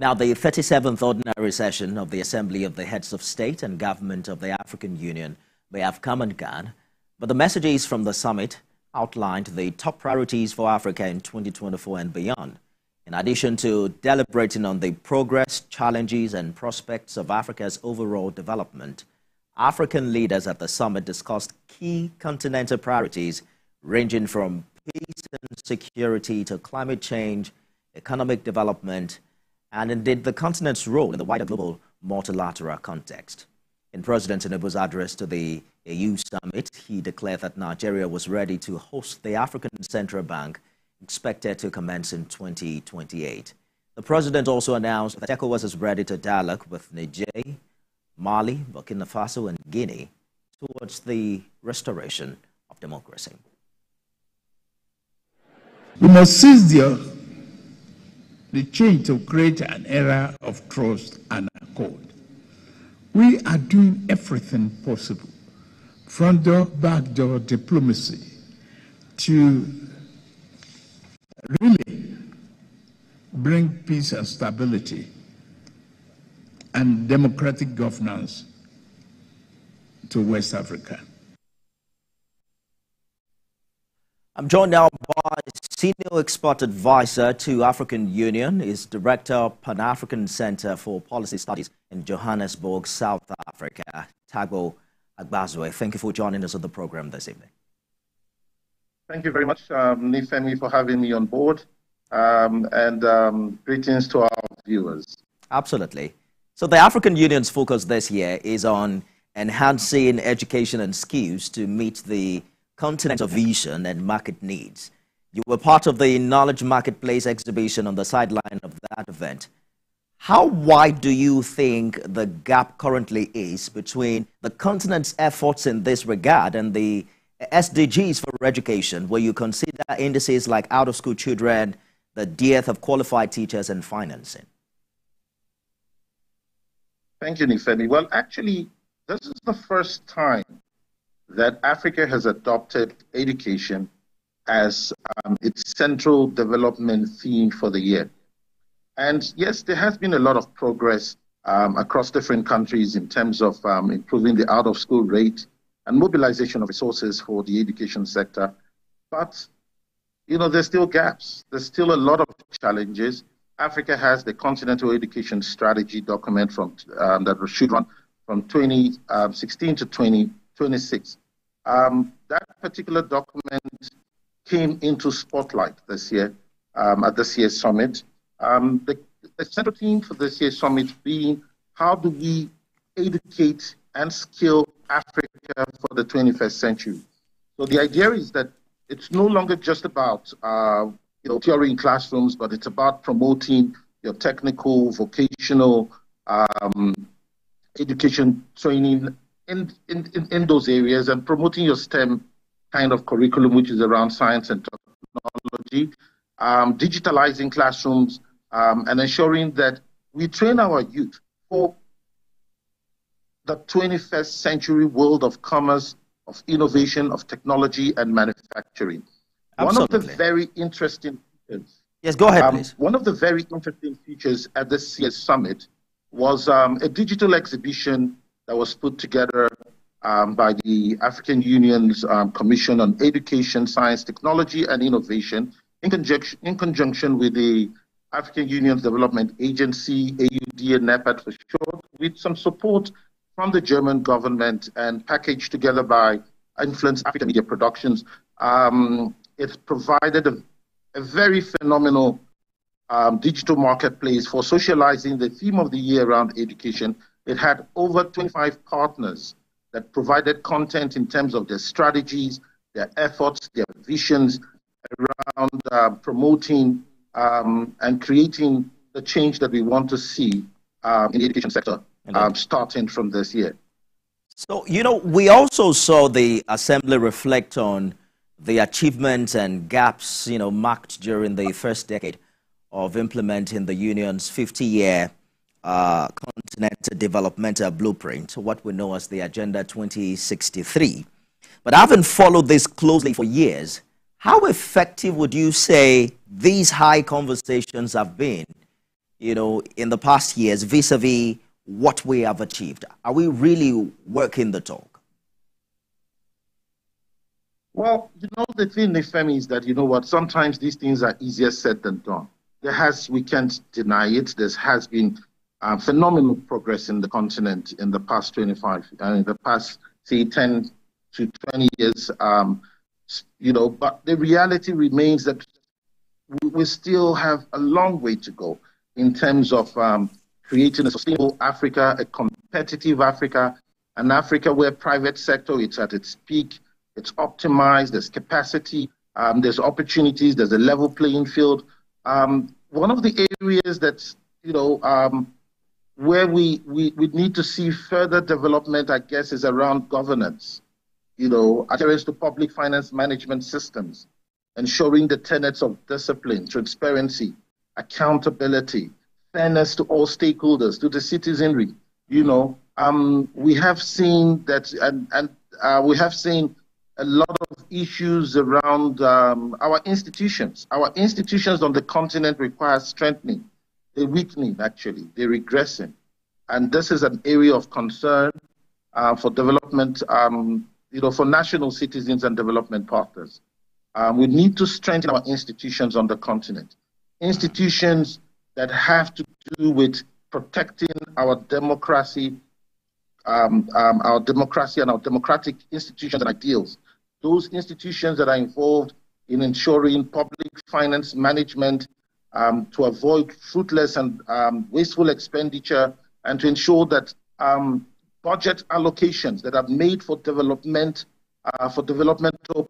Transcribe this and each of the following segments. Now, the 37th Ordinary Session of the Assembly of the Heads of State and Government of the African Union may have come and gone, but the messages from the summit outlined the top priorities for Africa in 2024 and beyond. In addition to deliberating on the progress, challenges, and prospects of Africa's overall development, African leaders at the summit discussed key continental priorities ranging from peace and security to climate change, economic development, and indeed the continent's role in the wider global multilateral context. In President Tinubu's address to the AU summit, he declared that Nigeria was ready to host the African Central Bank, expected to commence in 2028. The president also announced that ECOWAS is ready to dialogue with Niger, Mali, Burkina Faso, and Guinea towards the restoration of democracy. We must seize the change to create an era of trust and accord. We are doing everything possible, front door, back door diplomacy, to really bring peace and stability and democratic governance to West Africa. I'm joined now by Senior Expert Advisor to African Union, is Director, Pan-African Center for Policy Studies in Johannesburg, South Africa, Tago Agbazwe. Thank you for joining us on the program this evening. Thank you very much, Nifemi, for having me on board, and greetings to our viewers. Absolutely. So the African Union's focus this year is on enhancing education and skills to meet the continental vision and market needs. You were part of the Knowledge Marketplace exhibition on the sideline of that event. How wide do you think the gap currently is between the continent's efforts in this regard and the SDGs for education, where you consider indices like out-of-school children, the dearth of qualified teachers, and financing? Thank you, Nifemi. Well, actually, this is the first time that Africa has adopted education as its central development theme for the year. And yes, there has been a lot of progress across different countries in terms of improving the out-of-school rate and mobilization of resources for the education sector. But, you know, there's still gaps. There's still a lot of challenges. Africa has the Continental Education Strategy document from, that should run from 2016 to 2026. That particular document came into spotlight this year at this year's summit. The central theme for this year's summit being how do we educate and skill Africa for the 21st century. So the idea is that it's no longer just about theory in classrooms, but it's about promoting your technical, vocational education training in those areas and promoting your STEM kind of curriculum, which is around science and technology, digitalizing classrooms, and ensuring that we train our youth for the 21st century world of commerce, of innovation, of technology, and manufacturing. Absolutely. One of the very interesting features. Yes, go ahead, please. One of the very interesting features at this year's summit was a digital exhibition that was put together by the African Union's Commission on Education, Science, Technology, and Innovation in conjunction with the African Union's Development Agency, AUDA-NEPAD for short, with some support from the German government and packaged together by Influence African Media Productions. It's provided a very phenomenal digital marketplace for socializing the theme of the year around education. It had over 25 partners that provided content in terms of their strategies, their efforts, their visions around promoting and creating the change that we want to see in the education sector starting from this year. So, you know, we also saw the Assembly reflect on the achievements and gaps, you know, marked during the first decade of implementing the Union's 50-year continental developmental blueprint, what we know as the Agenda 2063. But having followed this closely for years, how effective would you say these high conversations have been you know, in the past years vis-a-vis what we have achieved? Are we really working the talk? Well, you know, the thing, Nifemi, is that, you know what, sometimes these things are easier said than done. We can't deny it, there has been phenomenal progress in the continent in the past 10 to 20 years, you know, but the reality remains that we still have a long way to go in terms of creating a sustainable Africa, a competitive Africa, an Africa where private sector is at its peak, it's optimized, there's capacity, there's opportunities, there's a level playing field. One of the areas that's, you know, where we need to see further development, I guess, is around governance, you know, adherence to public finance management systems, ensuring the tenets of discipline, transparency, accountability, fairness to all stakeholders, to the citizenry. You know, we have seen that, and we have seen a lot of issues around our institutions. Our institutions on the continent require strengthening. They're weakening, actually. They're regressing. And this is an area of concern for development, you know, for national citizens and development partners. We need to strengthen our institutions on the continent. Institutions that have to do with protecting our democracy and our democratic institutions and ideals. Those institutions that are involved in ensuring public finance management, to avoid fruitless and wasteful expenditure, and to ensure that budget allocations that are made for developmental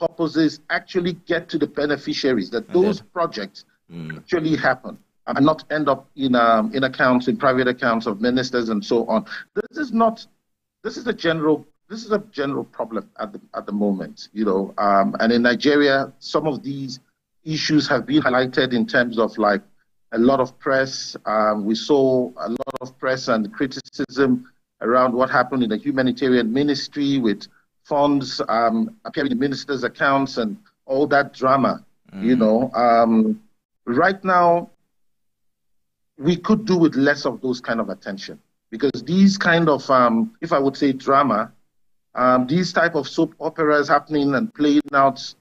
purposes actually get to the beneficiaries, that those projects actually happen and not end up in accounts, in private accounts of ministers and so on. This is a general problem at the moment, you know, and in Nigeria, some of these issues have been highlighted in terms of like a lot of press. We saw a lot of press and criticism around what happened in the humanitarian ministry with funds appearing in ministers' accounts and all that drama. You know, right now, we could do with less of those kind of attention, because these kind of, if I would say drama, these type of soap operas happening and playing out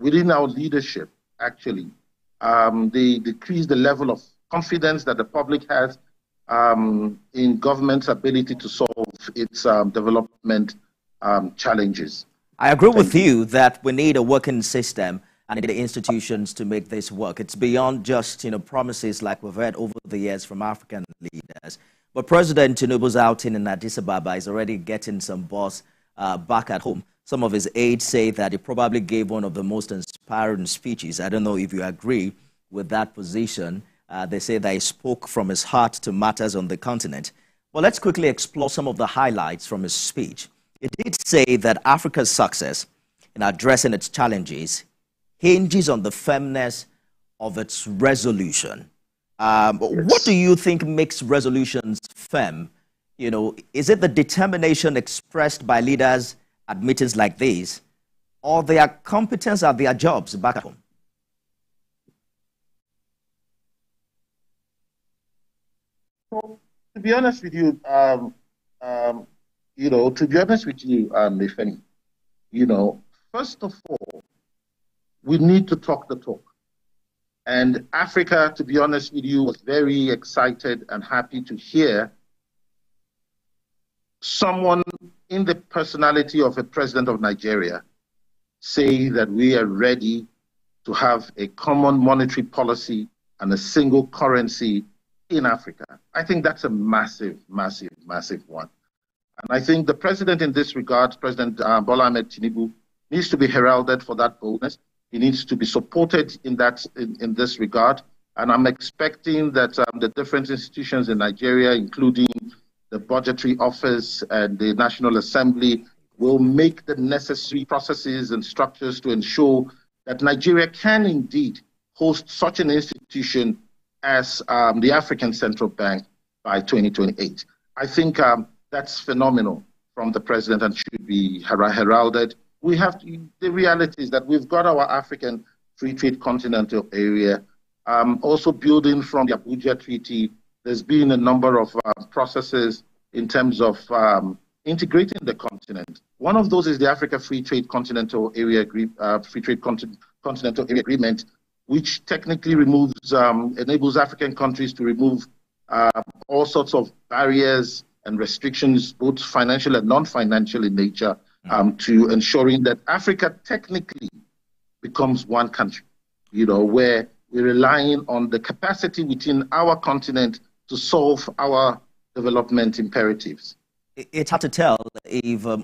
within our leadership, actually, they decrease the level of confidence that the public has in government's ability to solve its development challenges. I agree with you that we need a working system and the institutions to make this work. It's beyond just, you know, promises like we've heard over the years from African leaders. But President Tinubu's outing in Addis Ababa is already getting some buzz back at home. Some of his aides say that he probably gave one of the most inspiring speeches. I don't know if you agree with that position. They say that he spoke from his heart to matters on the continent. Well, let's quickly explore some of the highlights from his speech. It did say that Africa's success in addressing its challenges hinges on the firmness of its resolution. Yes. What do you think makes resolutions firm? You know, is it the determination expressed by leaders at meetings like these, or their competence at their jobs back home? Well, to be honest with you, Nifemi, you know, first of all, we need to talk the talk. And Africa, to be honest with you, was very excited and happy to hear someone in the personality of a president of Nigeria say that we are ready to have a common monetary policy and a single currency in Africa. I think that's a massive, massive, massive one. And I think the president in this regard, President Bola Ahmed Tinubu, needs to be heralded for that boldness. He needs to be supported in that, in this regard. And I'm expecting that the different institutions in Nigeria, including the Budgetary Office and the National Assembly, will make the necessary processes and structures to ensure that Nigeria can indeed host such an institution as the African Central Bank by 2028. I think that's phenomenal from the president and should be heralded. We have to, the reality is that we've got our African free trade continental area Also building from the Abuja Treaty, there's been a number of processes in terms of integrating the continent. One of those is the Africa Free Trade Continental Area Agreement, which technically removes, enables African countries to remove all sorts of barriers and restrictions, both financial and non-financial in nature, to ensuring that Africa technically becomes one country, you know, where we're relying on the capacity within our continent to solve our development imperatives. It's hard to tell if